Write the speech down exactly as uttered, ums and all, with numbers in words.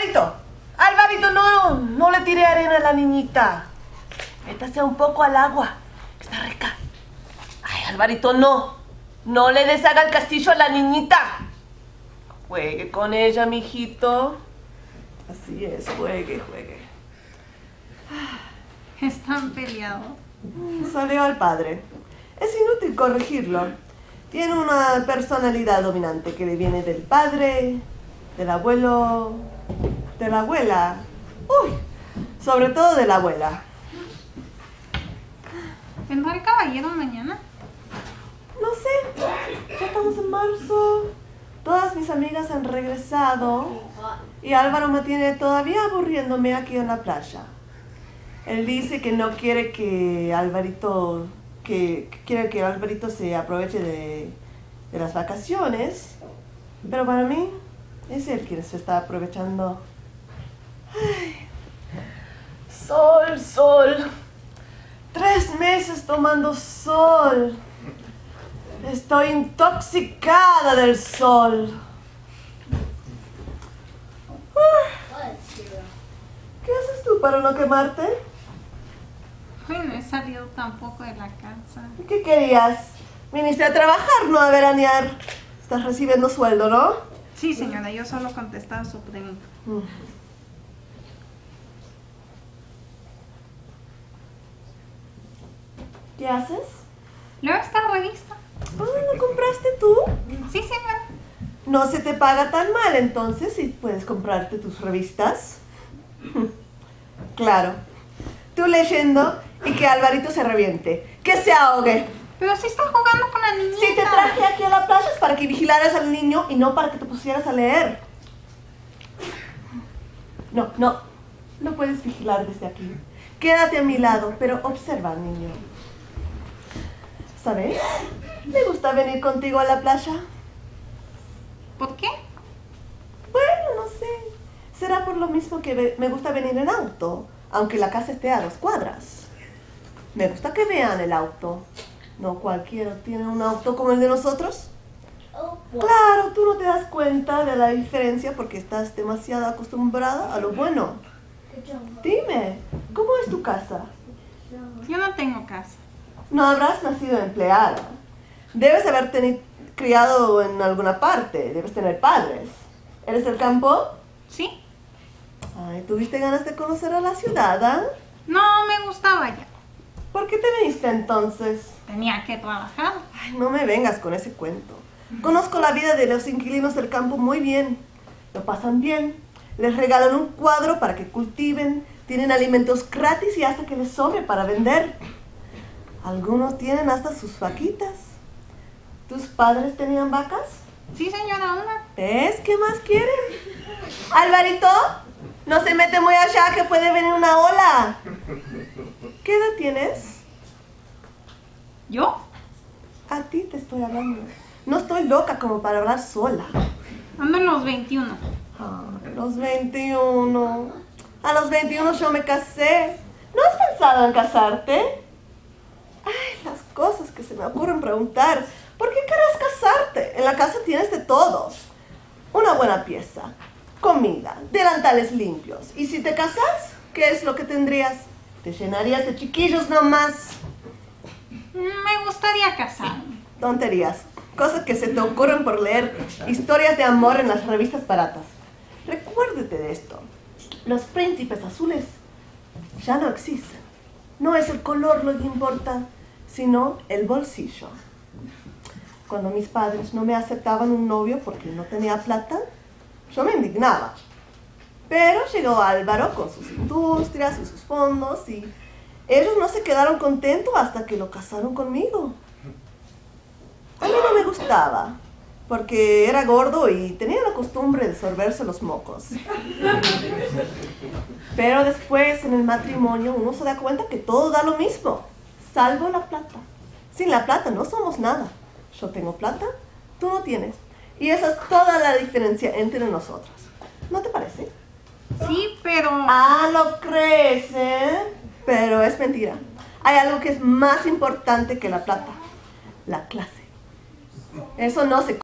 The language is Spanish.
Alvarito, Alvarito, no, no le tire arena a la niñita. Métase un poco al agua, está rica. Ay, Alvarito, no, no le deshaga el castillo a la niñita. Juegue con ella, mijito. Así es, juegue, juegue. Están peleados. Salió al padre. Es inútil corregirlo. Tiene una personalidad dominante que le viene del padre, del abuelo, de la abuela. Uy, sobre todo de la abuela. ¿Vendrá el caballero mañana? No sé. Ya estamos en marzo. Todas mis amigas han regresado y Álvaro me tiene todavía aburriéndome aquí en la playa. Él dice que no quiere que Alvarito, que, que quiere que Alvarito se aproveche de, de las vacaciones, pero para mí es él quien se está aprovechando. Ay. Sol, sol. Tres meses tomando sol. Estoy intoxicada del sol. Uh. ¿Qué haces tú para no quemarte? Bueno, he salido tampoco de la casa. ¿Qué querías? Viniste a trabajar, no a veranear. Estás recibiendo sueldo, ¿no? Sí, señora, yo solo contestaba su pregunta. Uh. ¿Qué haces? Leo esta revista. ¿Ah, la compraste tú? Sí, señora. No se te paga tan mal, entonces, si puedes comprarte tus revistas. Claro. Tú leyendo y que Alvarito se reviente. Que se ahogue. Pero si estás jugando con la niñita. Si te traje aquí a la playa es para que vigilaras al niño y no para que te pusieras a leer. No, no. No puedes vigilar desde aquí. Quédate a mi lado, pero observa al niño. ¿Sabes? ¿Le gusta venir contigo a la playa? ¿Por qué? Bueno, no sé. Será por lo mismo que me gusta venir en auto, aunque la casa esté a dos cuadras. Me gusta que vean el auto. No cualquiera tiene un auto como el de nosotros. Claro, tú no te das cuenta de la diferencia porque estás demasiado acostumbrada a lo bueno. Dime, ¿cómo es tu casa? Yo no tengo casa. No habrás nacido empleada. Debes haber tenido, criado en alguna parte. Debes tener padres. ¿Eres del campo? Sí. Ay, ¿tuviste ganas de conocer a la ciudad, ¿eh? No, me gustaba ya. ¿Por qué te viniste entonces? Tenía que trabajar. Ay, no me vengas con ese cuento. Conozco la vida de los inquilinos del campo muy bien. Lo pasan bien. Les regalan un cuadro para que cultiven. Tienen alimentos gratis y hasta que les sobre para vender. Algunos tienen hasta sus vaquitas. ¿Tus padres tenían vacas? Sí, señora, una. ¿Ves? ¿Qué más quieren? Alvarito, no se mete muy allá que puede venir una ola. ¿Qué edad tienes? ¿Yo? A ti te estoy hablando. No estoy loca como para hablar sola. Ando en los veintiuno. Ah, los veintiuno. A los veintiuno yo me casé. ¿No has pensado en casarte? Ay, las cosas que se me ocurren preguntar. ¿Por qué querrás casarte? En la casa tienes de todo. Una buena pieza, comida, delantales limpios. ¿Y si te casas? ¿Qué es lo que tendrías? Te llenarías de chiquillos nomás. Me gustaría casarme. Tonterías. Cosas que se te ocurren por leer historias de amor en las revistas baratas. Recuérdate de esto. Los príncipes azules ya no existen. No es el color lo que importa, sino el bolsillo. Cuando mis padres no me aceptaban un novio porque no tenía plata, yo me indignaba. Pero llegó Álvaro con sus industrias y sus fondos y ellos no se quedaron contentos hasta que lo casaron conmigo. A mí no me gustaba, porque era gordo y tenía la costumbre de sorberse los mocos. Pero después, en el matrimonio, uno se da cuenta que todo da lo mismo, salvo la plata. Sin la plata no somos nada. Yo tengo plata, tú no tienes. Y esa es toda la diferencia entre nosotras. ¿No te parece? Sí, pero... Ah, lo crees, ¿eh? Pero es mentira. Hay algo que es más importante que la plata. La clase. Eso no se